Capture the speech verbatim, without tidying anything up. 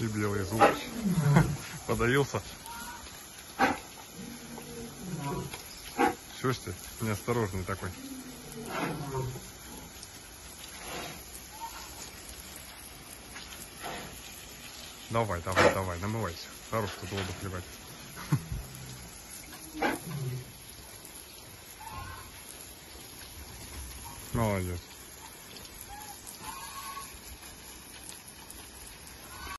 И белый зуб. Подавился. Чего ж ты неосторожный такой? Давай, давай, давай, намывайся. Хорош тут воду плевать. Молодец.